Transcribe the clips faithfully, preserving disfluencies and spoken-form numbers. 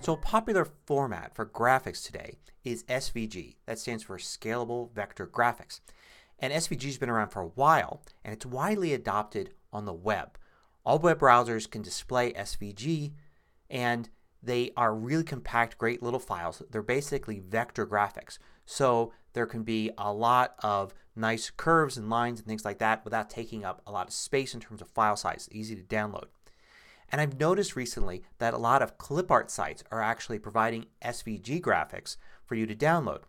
So a popular format for graphics today is S V G. That stands for Scalable Vector Graphics. And S V G has been around for a while and it's widely adopted on the web. All web browsers can display S V G and they are really compact, great little files. They're basically vector graphics. So there can be a lot of nice curves and lines and things like that without taking up a lot of space in terms of file size. Easy to download. And I've noticed recently that a lot of clip art sites are actually providing S V G graphics for you to download.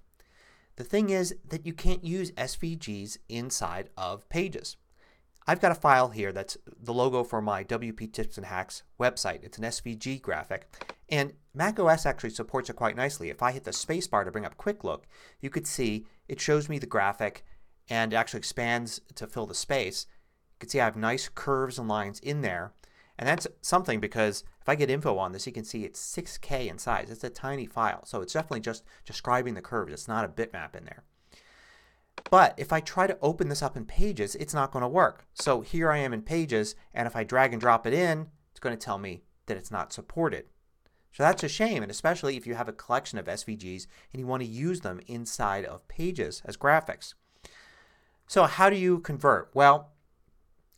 The thing is that you can't use S V Gs inside of Pages. I've got a file here that's the logo for my W P Tips and Hacks website. It's an S V G graphic. And Mac O S actually supports it quite nicely. If I hit the spacebar to bring up Quick Look, you could see it shows me the graphic and actually expands to fill the space. You can see I have nice curves and lines in there. And that's something because if I get info on this, you can see it's six K in size. It's a tiny file. So it's definitely just describing the curves. It's not a bitmap in there. But if I try to open this up in Pages, it's not going to work. So here I am in Pages, and if I drag and drop it in, it's going to tell me that it's not supported. So that's a shame, and especially if you have a collection of S V Gs and you want to use them inside of Pages as graphics. So how do you convert? Well,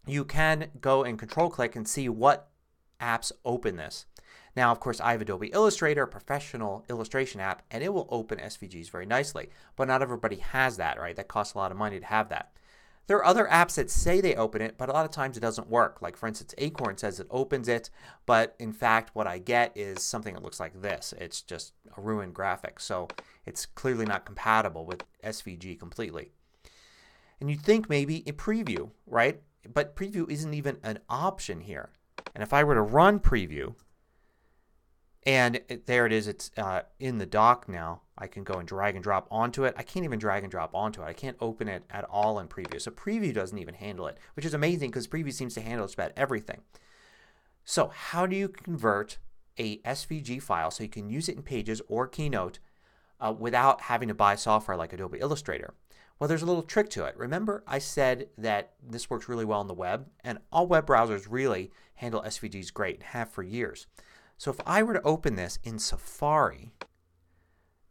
you can go and control click and see what apps open this. Now, of course, I have Adobe Illustrator, a professional illustration app, and it will open S V Gs very nicely. But not everybody has that, right? That costs a lot of money to have that. There are other apps that say they open it, but a lot of times it doesn't work. Like, for instance, Acorn says it opens it, but in fact what I get is something that looks like this. It's just a ruined graphic. So it's clearly not compatible with S V G completely. And you'd think maybe a preview, right? But preview isn't even an option here. And if I were to run preview, and it, there it is, it's uh, in the dock now. I can go and drag and drop onto it. I can't even drag and drop onto it. I can't open it at all in preview. So preview doesn't even handle it, which is amazing because preview seems to handle just about everything. So how do you convert a S V G file so you can use it in Pages or Keynote uh, without having to buy software like Adobe Illustrator? Well, there's a little trick to it. Remember I said that this works really well on the web, and all web browsers really handle S V Gs great and have for years. So if I were to open this in Safari,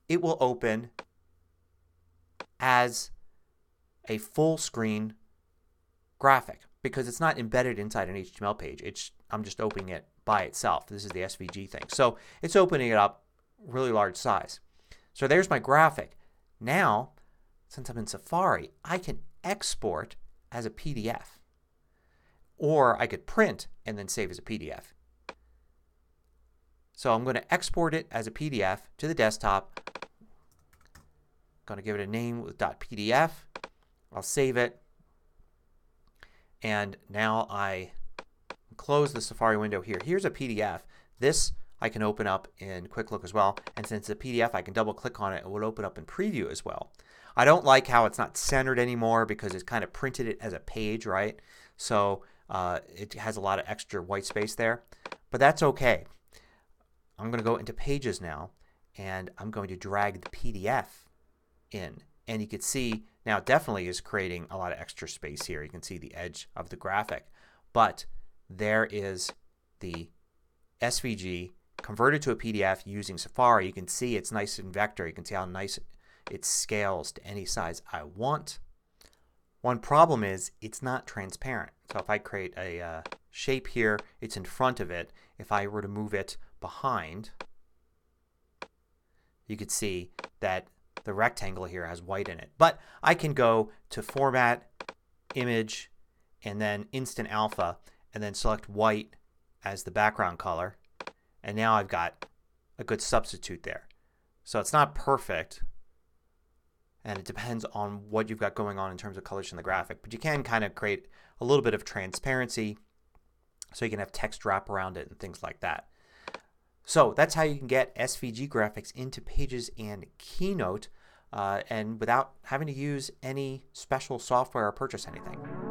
it will open as a full screen graphic because it's not embedded inside an H T M L page. It's, I'm just opening it by itself. This is the S V G thing. So it's opening it up really large size. So there's my graphic. Now, since I'm in Safari, I can export as a P D F. Or I could print and then save as a P D F. So I'm going to export it as a P D F to the desktop. I'm going to give it a name with .pdf. I'll save it. And now I close the Safari window here. Here's a P D F. This I can open up in Quick Look as well. And since it's a P D F, I can double click on it. It will open up in Preview as well. I don't like how it's not centered anymore because it's kind of printed it as a page, right? So uh, it has a lot of extra white space there. But that's okay. I'm going to go into Pages now and I'm going to drag the P D F in. And you can see now it definitely is creating a lot of extra space here. You can see the edge of the graphic. But there is the S V G converted to a P D F using Safari. You can see it's nice in vector. You can see how nice it scales to any size I want. One problem is it's not transparent. So if I create a uh, shape here, it's in front of it. If I were to move it behind, you could see that the rectangle here has white in it. But I can go to Format, Image, and then Instant Alpha, and then select white as the background color. And now I've got a good substitute there. So it's not perfect, and it depends on what you've got going on in terms of colors in the graphic. But you can kind of create a little bit of transparency so you can have text wrap around it and things like that. So that's how you can get S V G graphics into Pages and Keynote uh, and without having to use any special software or purchase anything.